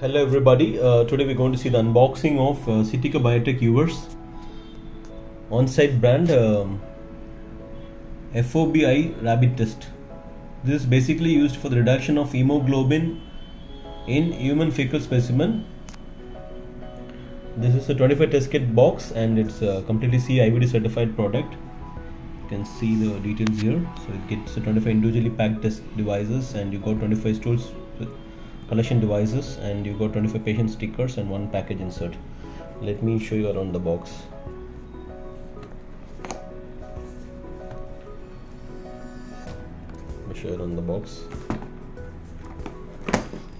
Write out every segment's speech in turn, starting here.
Hello everybody, today we're going to see the unboxing of CTK Biotech Uvers on-site brand FOBI rabbit test. This is basically used for the reduction of hemoglobin in human fecal specimen. This is a 25 test kit box and it's a completely CE/IVD certified product. You can see the details here. So it gets 25 individually packed test devices and you got 25 stools with collection devices and you got 25 patient stickers and one package insert. Let me show you around the box. Let me show you around the box.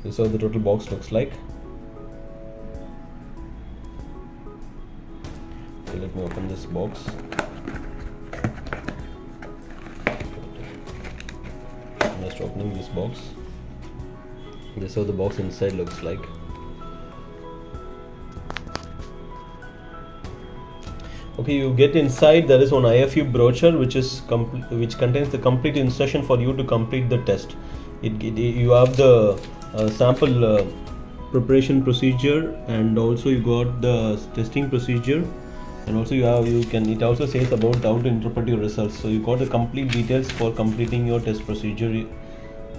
This is how the total box looks like. Okay, let me open this box. I'm just opening this box. This is how the box inside looks like. Okay, you get inside there is one IFU brochure which contains the complete instruction for you to complete the test. You have the sample preparation procedure and also you got the testing procedure, and also it also says about how to interpret your results. So you got the complete details for completing your test procedure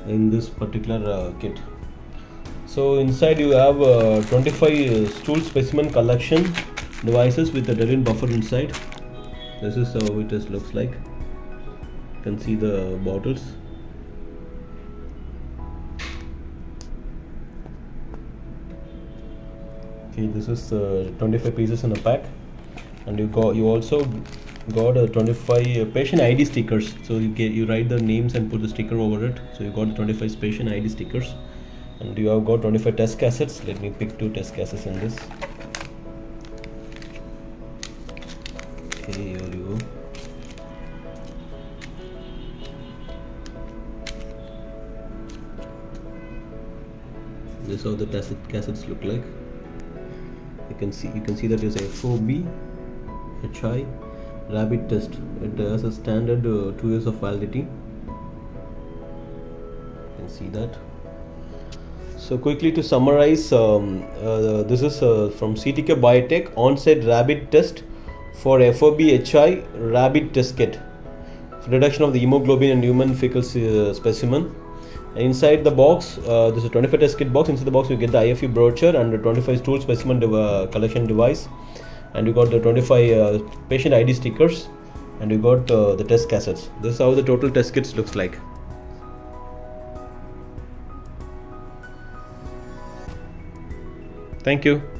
in this particular kit. So inside you have 25 stool specimen collection devices with a dilute buffer inside. This is how it looks like. You can see the bottles. Okay, this is 25 pieces in a pack, and you also got 25 patient ID stickers. So you write the names and put the sticker over it. So you got 25 patient ID stickers. And you have got 25 test cassettes. Let me pick 2 test cassettes in this. Okay, here you go. This is how the test cassettes look like. You can see that is a FOBI rabbit test. It has a standard 2 years of validity. You can see that. So quickly to summarize, this is from CTK Biotech on-site rabbit test for FOBI rabbit test kit for reduction of the hemoglobin in human fecal specimen. Inside the box, this is a 25 test kit box. Inside the box you get the IFU brochure and the 25 stool specimen collection device, and you got the 25 patient ID stickers, and you got the test cassettes. This is how the total test kits looks like. Thank you.